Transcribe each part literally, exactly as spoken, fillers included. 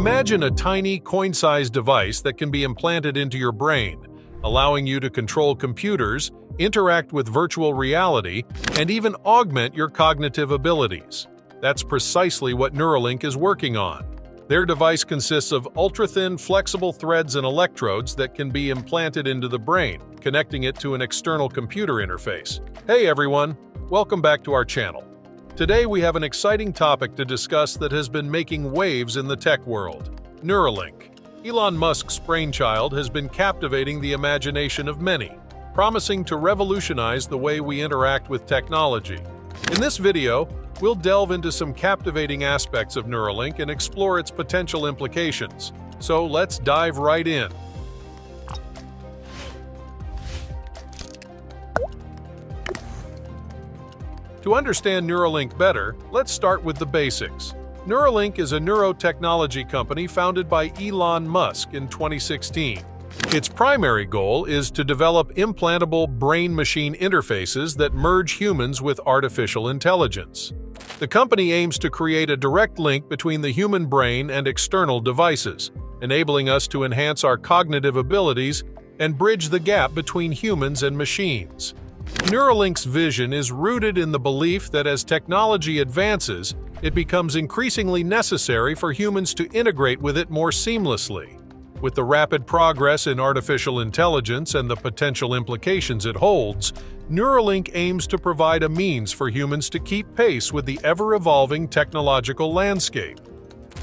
Imagine a tiny, coin-sized device that can be implanted into your brain, allowing you to control computers, interact with virtual reality, and even augment your cognitive abilities. That's precisely what Neuralink is working on. Their device consists of ultra-thin, flexible threads and electrodes that can be implanted into the brain, connecting it to an external computer interface. Hey everyone, welcome back to our channel. Today we have an exciting topic to discuss that has been making waves in the tech world: Neuralink. Elon Musk's brainchild has been captivating the imagination of many, promising to revolutionize the way we interact with technology. In this video, we'll delve into some captivating aspects of Neuralink and explore its potential implications. So let's dive right in. To understand Neuralink better, let's start with the basics. Neuralink is a neurotechnology company founded by Elon Musk in twenty sixteen. Its primary goal is to develop implantable brain-machine interfaces that merge humans with artificial intelligence. The company aims to create a direct link between the human brain and external devices, enabling us to enhance our cognitive abilities and bridge the gap between humans and machines. Neuralink's vision is rooted in the belief that as technology advances, it becomes increasingly necessary for humans to integrate with it more seamlessly. With the rapid progress in artificial intelligence and the potential implications it holds, Neuralink aims to provide a means for humans to keep pace with the ever-evolving technological landscape.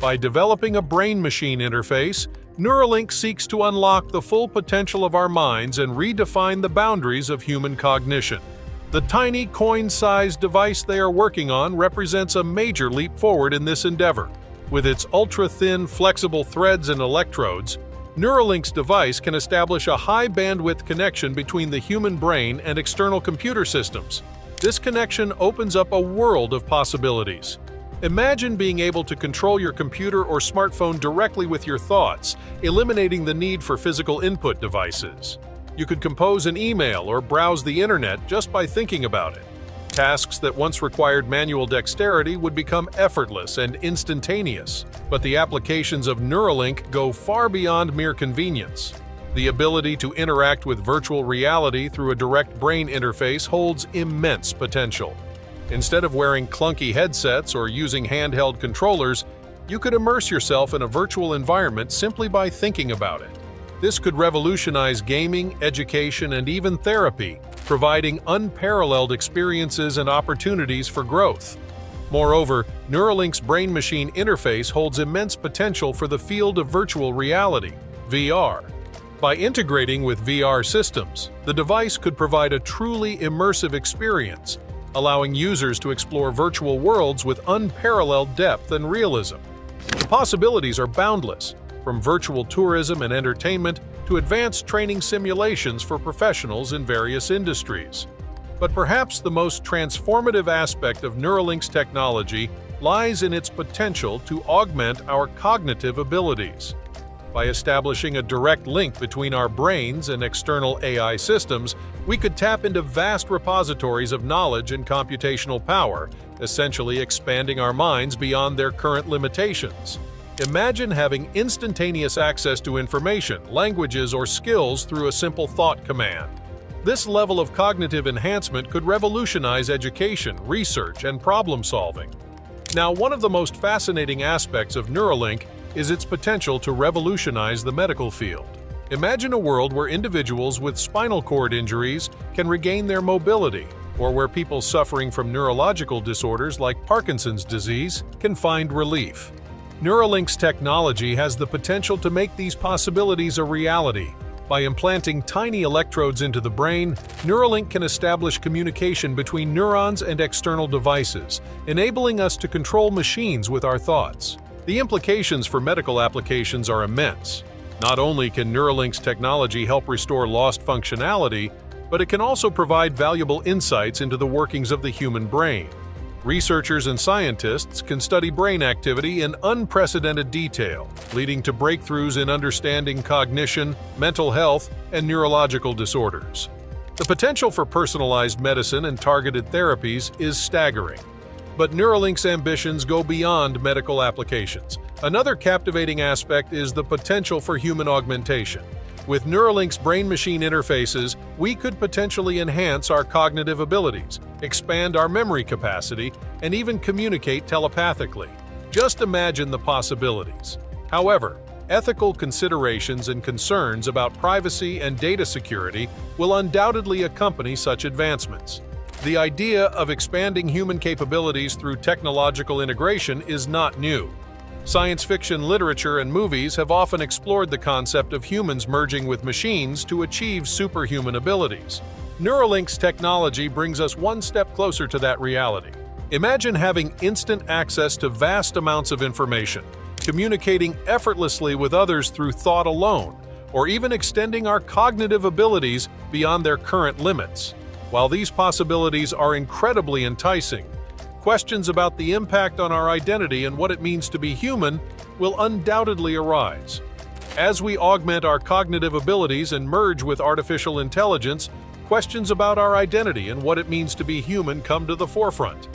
By developing a brain-machine interface, Neuralink seeks to unlock the full potential of our minds and redefine the boundaries of human cognition. The tiny, coin-sized device they are working on represents a major leap forward in this endeavor. With its ultra-thin, flexible threads and electrodes, Neuralink's device can establish a high-bandwidth connection between the human brain and external computer systems. This connection opens up a world of possibilities. Imagine being able to control your computer or smartphone directly with your thoughts, eliminating the need for physical input devices. You could compose an email or browse the internet just by thinking about it. Tasks that once required manual dexterity would become effortless and instantaneous. But the applications of Neuralink go far beyond mere convenience. The ability to interact with virtual reality through a direct brain interface holds immense potential. Instead of wearing clunky headsets or using handheld controllers, you could immerse yourself in a virtual environment simply by thinking about it. This could revolutionize gaming, education, and even therapy, providing unparalleled experiences and opportunities for growth. Moreover, Neuralink's brain-machine interface holds immense potential for the field of virtual reality, V R. By integrating with V R systems, the device could provide a truly immersive experience, allowing users to explore virtual worlds with unparalleled depth and realism. The possibilities are boundless, from virtual tourism and entertainment to advanced training simulations for professionals in various industries. But perhaps the most transformative aspect of Neuralink's technology lies in its potential to augment our cognitive abilities. By establishing a direct link between our brains and external A I systems, we could tap into vast repositories of knowledge and computational power, essentially expanding our minds beyond their current limitations. Imagine having instantaneous access to information, languages, or skills through a simple thought command. This level of cognitive enhancement could revolutionize education, research, and problem-solving. Now, one of the most fascinating aspects of Neuralink is its potential to revolutionize the medical field. Imagine a world where individuals with spinal cord injuries can regain their mobility, or where people suffering from neurological disorders like Parkinson's disease can find relief. Neuralink's technology has the potential to make these possibilities a reality. By implanting tiny electrodes into the brain, Neuralink can establish communication between neurons and external devices, enabling us to control machines with our thoughts. The implications for medical applications are immense. Not only can Neuralink's technology help restore lost functionality, but it can also provide valuable insights into the workings of the human brain. Researchers and scientists can study brain activity in unprecedented detail, leading to breakthroughs in understanding cognition, mental health, and neurological disorders. The potential for personalized medicine and targeted therapies is staggering. But Neuralink's ambitions go beyond medical applications. Another captivating aspect is the potential for human augmentation. With Neuralink's brain-machine interfaces, we could potentially enhance our cognitive abilities, expand our memory capacity, and even communicate telepathically. Just imagine the possibilities. However, ethical considerations and concerns about privacy and data security will undoubtedly accompany such advancements. The idea of expanding human capabilities through technological integration is not new. Science fiction literature and movies have often explored the concept of humans merging with machines to achieve superhuman abilities. Neuralink's technology brings us one step closer to that reality. Imagine having instant access to vast amounts of information, communicating effortlessly with others through thought alone, or even extending our cognitive abilities beyond their current limits. While these possibilities are incredibly enticing, questions about the impact on our identity and what it means to be human will undoubtedly arise. As we augment our cognitive abilities and merge with artificial intelligence, questions about our identity and what it means to be human come to the forefront.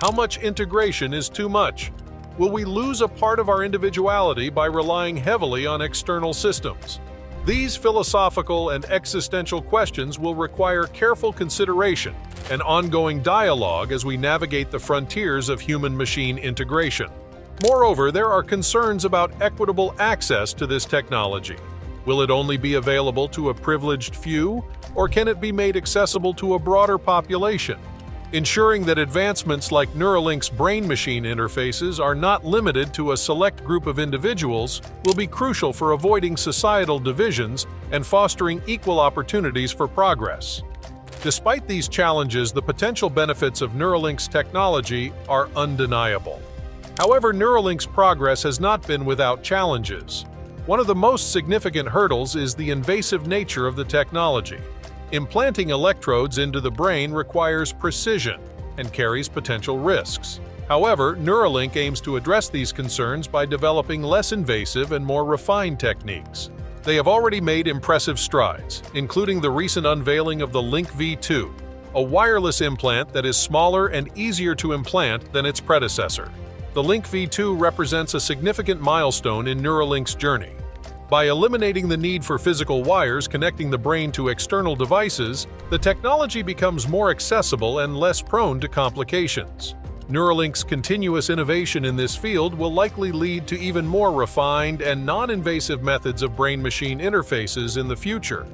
How much integration is too much? Will we lose a part of our individuality by relying heavily on external systems? These philosophical and existential questions will require careful consideration and ongoing dialogue as we navigate the frontiers of human-machine integration. Moreover, there are concerns about equitable access to this technology. Will it only be available to a privileged few, or can it be made accessible to a broader population? Ensuring that advancements like Neuralink's brain-machine interfaces are not limited to a select group of individuals will be crucial for avoiding societal divisions and fostering equal opportunities for progress. Despite these challenges, the potential benefits of Neuralink's technology are undeniable. However, Neuralink's progress has not been without challenges. One of the most significant hurdles is the invasive nature of the technology. Implanting electrodes into the brain requires precision and carries potential risks. However, Neuralink aims to address these concerns by developing less invasive and more refined techniques. They have already made impressive strides, including the recent unveiling of the Link V two, a wireless implant that is smaller and easier to implant than its predecessor. The Link V two represents a significant milestone in Neuralink's journey. By eliminating the need for physical wires connecting the brain to external devices, the technology becomes more accessible and less prone to complications. Neuralink's continuous innovation in this field will likely lead to even more refined and non-invasive methods of brain-machine interfaces in the future.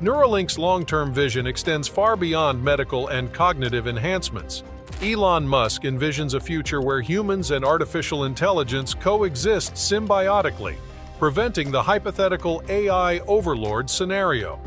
Neuralink's long-term vision extends far beyond medical and cognitive enhancements. Elon Musk envisions a future where humans and artificial intelligence coexist symbiotically, preventing the hypothetical A I overlord scenario.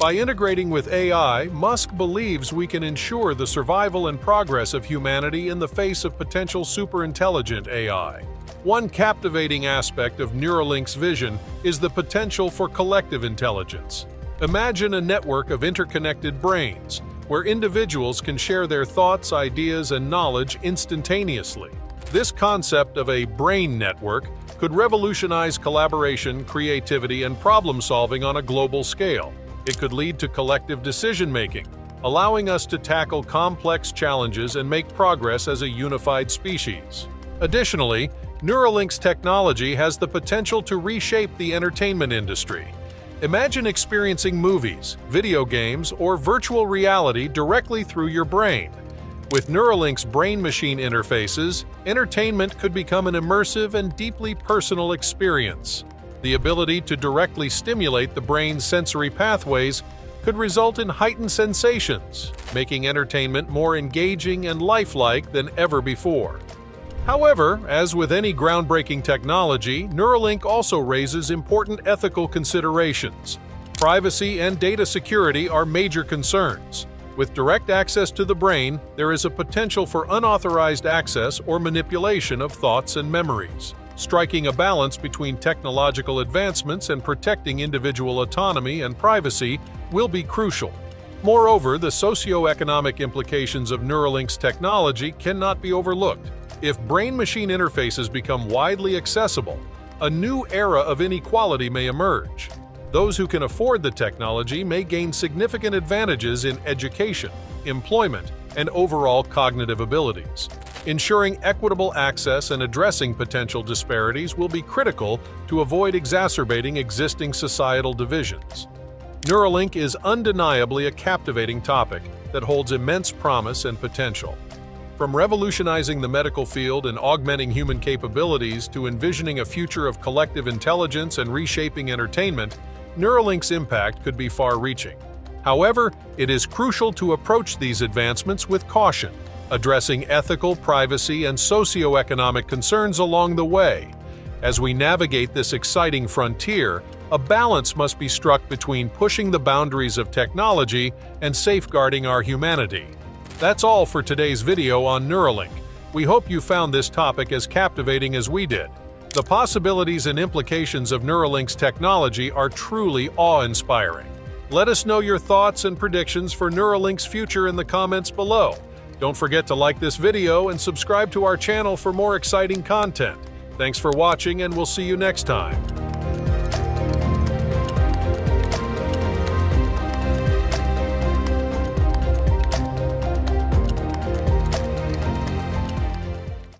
By integrating with A I, Musk believes we can ensure the survival and progress of humanity in the face of potential superintelligent A I. One captivating aspect of Neuralink's vision is the potential for collective intelligence. Imagine a network of interconnected brains, where individuals can share their thoughts, ideas, and knowledge instantaneously. This concept of a brain network could revolutionize collaboration, creativity, and problem-solving on a global scale. It could lead to collective decision-making, allowing us to tackle complex challenges and make progress as a unified species. Additionally, Neuralink's technology has the potential to reshape the entertainment industry. Imagine experiencing movies, video games, or virtual reality directly through your brain. With Neuralink's brain-machine interfaces, entertainment could become an immersive and deeply personal experience. The ability to directly stimulate the brain's sensory pathways could result in heightened sensations, making entertainment more engaging and lifelike than ever before. However, as with any groundbreaking technology, Neuralink also raises important ethical considerations. Privacy and data security are major concerns. With direct access to the brain, there is a potential for unauthorized access or manipulation of thoughts and memories. Striking a balance between technological advancements and protecting individual autonomy and privacy will be crucial. Moreover, the socioeconomic implications of Neuralink's technology cannot be overlooked. If brain-machine interfaces become widely accessible, a new era of inequality may emerge. Those who can afford the technology may gain significant advantages in education, employment, and overall cognitive abilities. Ensuring equitable access and addressing potential disparities will be critical to avoid exacerbating existing societal divisions. Neuralink is undeniably a captivating topic that holds immense promise and potential. From revolutionizing the medical field and augmenting human capabilities to envisioning a future of collective intelligence and reshaping entertainment, Neuralink's impact could be far-reaching. However, it is crucial to approach these advancements with caution, addressing ethical, privacy, and socioeconomic concerns along the way. As we navigate this exciting frontier, a balance must be struck between pushing the boundaries of technology and safeguarding our humanity. That's all for today's video on Neuralink. We hope you found this topic as captivating as we did. The possibilities and implications of Neuralink's technology are truly awe-inspiring. Let us know your thoughts and predictions for Neuralink's future in the comments below. Don't forget to like this video and subscribe to our channel for more exciting content. Thanks for watching, and we'll see you next time.